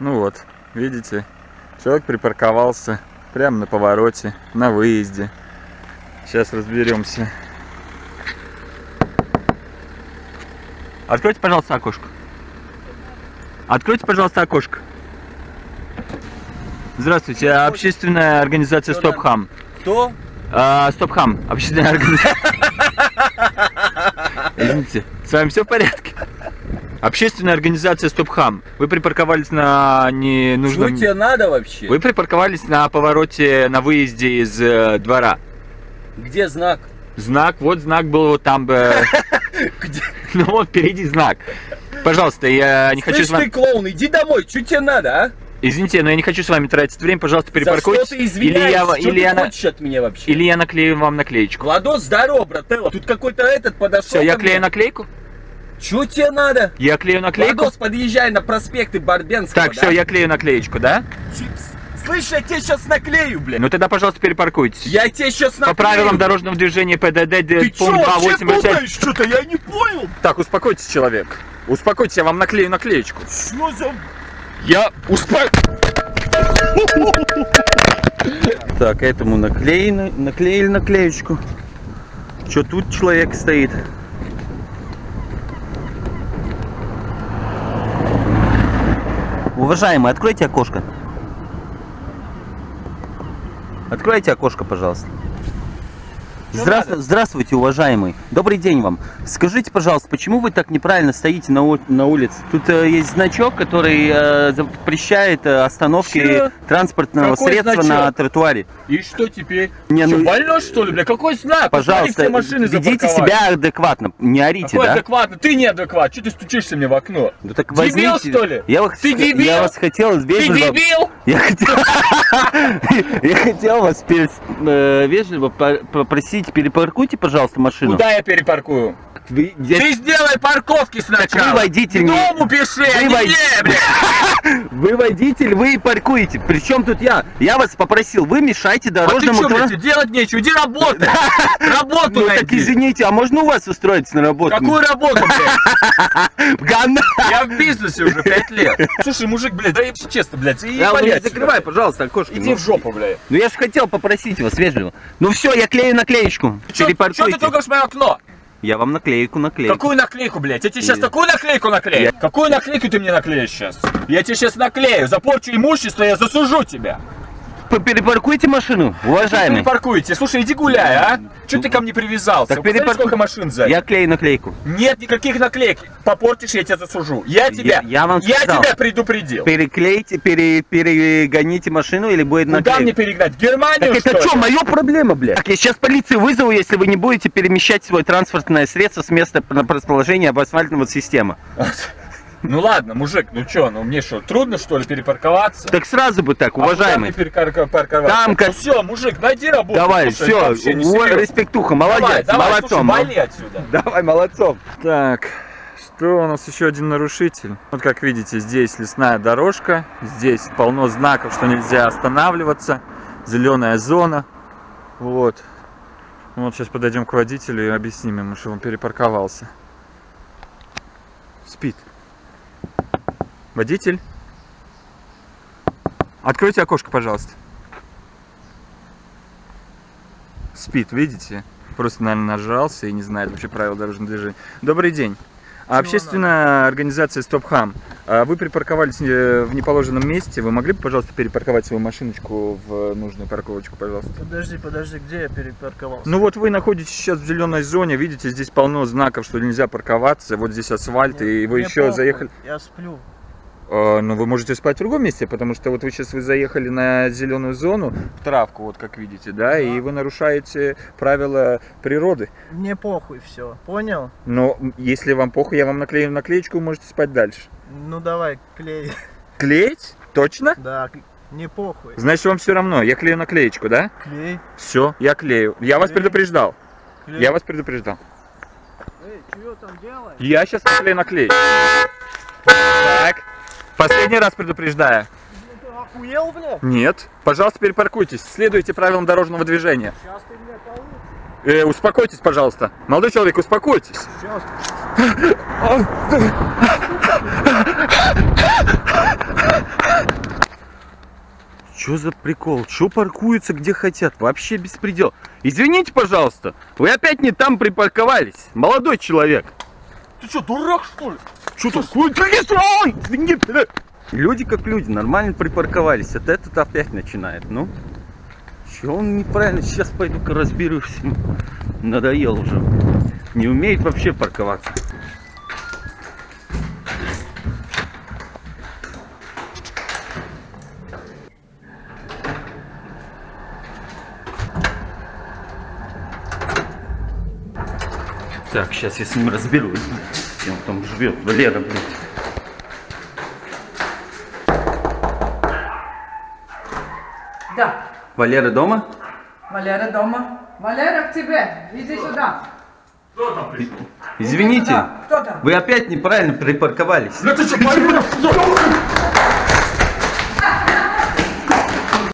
Ну вот, видите, человек припарковался прямо на повороте, на выезде. Сейчас разберемся. Откройте, пожалуйста, окошко. Откройте, пожалуйста, окошко. Здравствуйте, общественная организация Стопхам. Кто? Стопхам, общественная организация. Извините, с вами все в порядке? Общественная организация Стопхам. Вы припарковались на ненужном... Что тебе надо вообще? Вы припарковались на повороте, на выезде из двора. Где знак? Знак, вот знак был вот там. Ну вот впереди знак. Пожалуйста, я не хочу с вами... Слышь ты, клоун, иди домой, что тебе надо, а? Извините, но я не хочу с вами тратить время, пожалуйста, перепаркуйтесь. За что ты извиняешься? Что ты хочешь от меня вообще? Или я наклею вам наклеечку. Владос, здорово, брателло. Тут какой-то этот подошел. Все, я клею наклейку? Чё тебе надо? Я клею наклейку. Владос, подъезжай на проспекты Борденского. Так, да? Все, я клею наклеечку, да? Чипс. Слышь, я тебе сейчас наклею, блядь. Ну тогда, пожалуйста, перепаркуйтесь. Я тебе сейчас наклею. По правилам дорожного движения ПДД... Ты чё, вообще путаешь что-то? Я не понял. Так, успокойтесь, человек. Успокойтесь, я вам наклею наклеечку. Чё за... Я успокоюсь. Так, этому наклеили наклеечку. Чё тут человек стоит? Уважаемый, откройте окошко. Откройте окошко, пожалуйста. Здравствуйте, уважаемый. Добрый день вам. Скажите, пожалуйста, почему вы так неправильно стоите на улице? Тут есть значок, который запрещает остановки транспортного средства на тротуаре. И что теперь? Не, что, ну... больной, что ли, бля? Какой знак? Пожалуйста, ведите себя адекватно. Не орите, какой да? Адекватно? Ты не адекватно. Что ты стучишься мне в окно? Ну, так возьмите... Дебил, что ли? Ты дебил? Я вас хотел вежливо... Ты дебил? Я хотел вас вежливо попросить... Перепаркуйте, пожалуйста, машину. Куда я перепаркую? Ты сделай парковки сначала. Вы водитель. Дому пиши, а не мне, бля. Вы водитель, вы и паркуете. Причем тут я? Я вас попросил, вы мешаете дорожному... А ты что, блядь, делать нечего? Иди работай. Работу найди. Так извините, а можно у вас устроиться на работу? Какую работу, блядь? Говна. Я в бизнесе уже 5 лет. Слушай, мужик, блядь, да честно, блядь, закрывай, пожалуйста, окошко. Иди в жопу, блядь. Ну я же хотел попросить вас вежливо. Ну все, я клею наклеечку. Что ты трогаешь мое окно? Я вам наклейку наклею. Какую наклейку, блядь? Я тебе сейчас такую наклейку наклею. Какую наклейку ты мне наклеишь сейчас? Я тебе сейчас наклею. Запорчу имущество, я засужу тебя. Перепаркуйте машину, уважаемый. Перепаркуйте. Слушай, иди гуляй, а? Чё ты ко мне привязался? Так перепаркуй. Сколько машин сзади? Я клею наклейку. Нет никаких наклеек. Попортишь, я тебя засужу. Я тебя предупредил. Переклейте, перегоните машину или будет наклейка. Куда мне перегнать? Германию, так что это чё, моё проблема, блядь? Так я сейчас полицию вызову, если вы не будете перемещать свое транспортное средство с места расположения обосновательного системы. Ну ладно, мужик, ну чё, ну мне что, трудно что ли перепарковаться? Так сразу бы так, уважаемый. Там как... Ну все, мужик, найди работу. Давай, все, респектуха, молодец, молодцом. Давай, вали отсюда. Давай, молодцом. Так, что у нас еще один нарушитель? Вот как видите, здесь лесная дорожка, здесь полно знаков, что нельзя останавливаться, зеленая зона, вот. Ну вот сейчас подойдем к водителю и объясним ему, что он перепарковался. Спит. Водитель, откройте окошко, пожалуйста. Спит, видите? Просто, наверное, нажрался и не знает вообще правил дорожного движения. Добрый день. Общественная организация Стопхам. Вы припарковались в неположенном месте. Вы могли бы, пожалуйста, перепарковать свою машиночку в нужную парковочку, пожалуйста? Подожди, подожди, где я перепарковался? Ну вот вы находитесь сейчас в зеленой зоне. Видите, здесь полно знаков, что нельзя парковаться. Вот здесь асфальт, и вы еще заехали... Я сплю. Ну вы можете спать в другом месте, потому что вот вы сейчас заехали на зеленую зону, в травку, вот как видите, да, и вы нарушаете правила природы. Мне похуй все, понял? Но если вам похуй, я вам наклею наклеечку, вы можете спать дальше. Ну давай, клей. Клеить? Точно? Да, мне похуй. Значит, вам все равно, я клею наклеечку, да? Клей. Все, я клею. Я вас предупреждал. Клей. Я вас предупреждал. Эй, чего там делаешь? Я сейчас наклею наклеечку. Так. Последний раз предупреждаю. Ты охуел, бля? Нет. Пожалуйста, перепаркуйтесь. Следуйте правилам дорожного движения. Сейчас ты меня получишь. Успокойтесь, пожалуйста. Молодой человек, успокойтесь. Сейчас. Что за прикол? Что паркуются где хотят? Вообще беспредел. Извините, пожалуйста, вы опять не там припарковались, молодой человек. Ты что, дурак, что ли? Что такое? Люди как люди, нормально припарковались. Это этот опять начинает, ну. Че он неправильно? Сейчас пойду-ка разберусь. Надоел уже. Не умеет вообще парковаться. Так, сейчас я с ним разберусь. Он там живет, Валера, блядь. Да. Валера дома? Валера дома. Валера, к тебе. Иди сюда. Кто там пришел? Извините. Кто там? Вы опять неправильно припарковались. Это что, Валера?